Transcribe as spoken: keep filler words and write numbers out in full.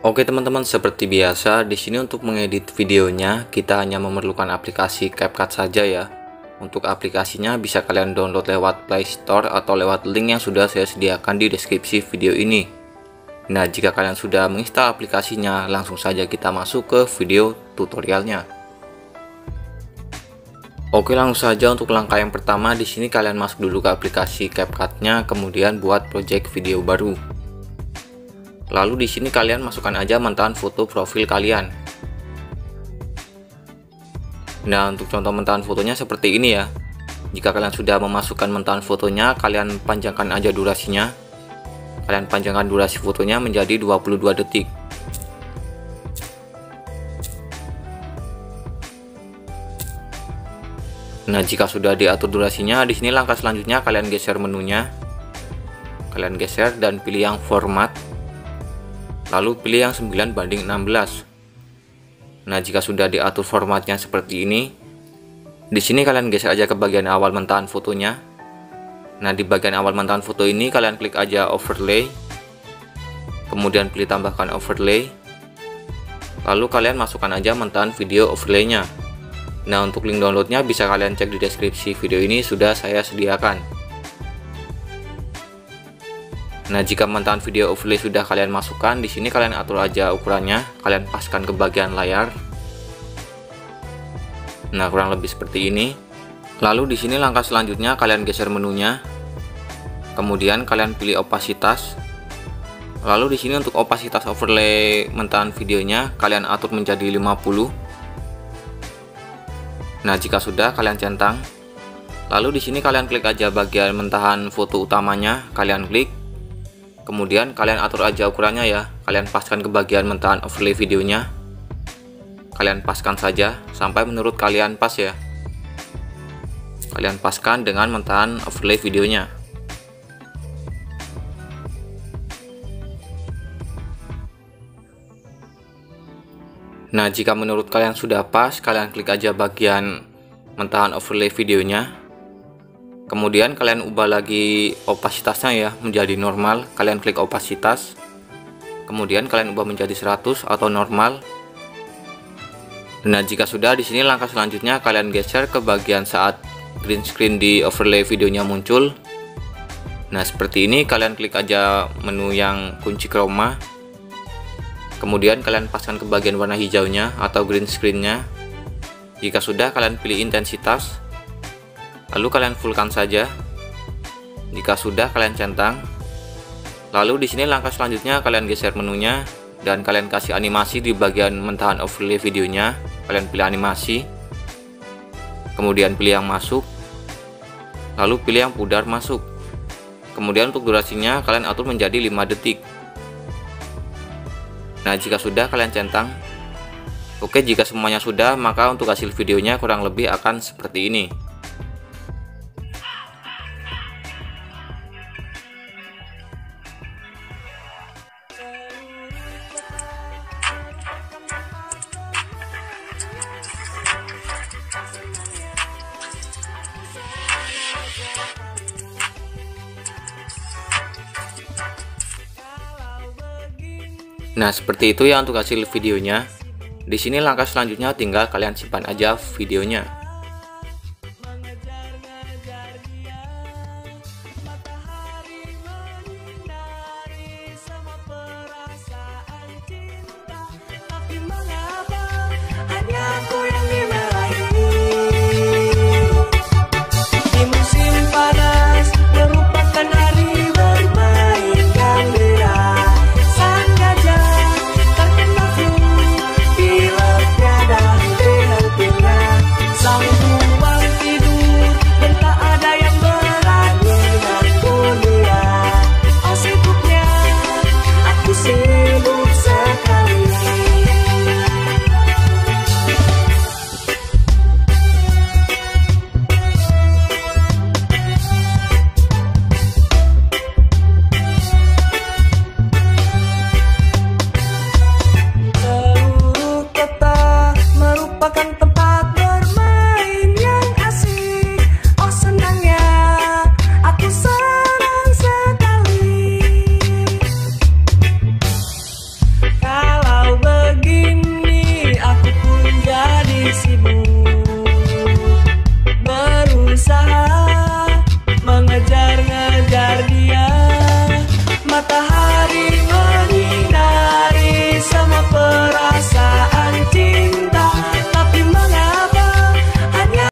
Oke teman-teman, seperti biasa di sini untuk mengedit videonya kita hanya memerlukan aplikasi CapCut saja ya. Untuk aplikasinya bisa kalian download lewat Play Store atau lewat link yang sudah saya sediakan di deskripsi video ini. Nah, jika kalian sudah menginstal aplikasinya, langsung saja kita masuk ke video tutorialnya. Oke, langsung saja untuk langkah yang pertama di sini kalian masuk dulu ke aplikasi CapCut-nya, kemudian buat project video baru. Lalu di sini kalian masukkan aja mentahan foto profil kalian. Nah, untuk contoh mentahan fotonya seperti ini ya. Jika kalian sudah memasukkan mentahan fotonya, kalian panjangkan aja durasinya. Kalian panjangkan durasi fotonya menjadi dua puluh dua detik. Nah, jika sudah diatur durasinya, di sini langkah selanjutnya kalian geser menunya. Kalian geser dan pilih yang format. Lalu pilih yang sembilan banding enam belas. Nah, jika sudah diatur formatnya seperti ini, di sini kalian geser aja ke bagian awal mentahan fotonya. Nah, di bagian awal mentahan foto ini kalian klik aja overlay. Kemudian pilih tambahkan overlay. Lalu kalian masukkan aja mentahan video overlaynya. Nah, untuk link downloadnya bisa kalian cek di deskripsi video ini, sudah saya sediakan. Nah, jika mentahan video overlay sudah kalian masukkan, di sini kalian atur aja ukurannya, kalian paskan ke bagian layar. Nah, kurang lebih seperti ini. Lalu di sini langkah selanjutnya kalian geser menunya. Kemudian kalian pilih opasitas. Lalu di sini untuk opasitas overlay mentahan videonya kalian atur menjadi lima puluh. Nah, jika sudah kalian centang. Lalu di sini kalian klik aja bagian mentahan foto utamanya, kalian klik. Kemudian kalian atur aja ukurannya ya. Kalian paskan ke bagian mentahan overlay videonya. Kalian paskan saja sampai menurut kalian pas ya. Kalian paskan dengan mentahan overlay videonya. Nah, jika menurut kalian sudah pas, kalian klik aja bagian mentahan overlay videonya. Kemudian kalian ubah lagi opasitasnya ya menjadi normal. Kalian klik opasitas. Kemudian kalian ubah menjadi seratus atau normal. Nah, jika sudah di sini langkah selanjutnya kalian geser ke bagian saat green screen di overlay videonya muncul. Nah, seperti ini kalian klik aja menu yang kunci chroma. Kemudian kalian paskan ke bagian warna hijaunya atau green screen-nya. Jika sudah kalian pilih intensitas. Lalu kalian fullkan saja. Jika sudah kalian centang. Lalu di sini langkah selanjutnya kalian geser menunya dan kalian kasih animasi di bagian mentahan overlay videonya. Kalian pilih animasi. Kemudian pilih yang masuk. Lalu pilih yang pudar masuk. Kemudian untuk durasinya kalian atur menjadi lima detik. Nah, jika sudah kalian centang. Oke, jika semuanya sudah, maka untuk hasil videonya kurang lebih akan seperti ini. Nah, seperti itu ya untuk hasil videonya. Di sini langkah selanjutnya tinggal kalian simpan aja videonya.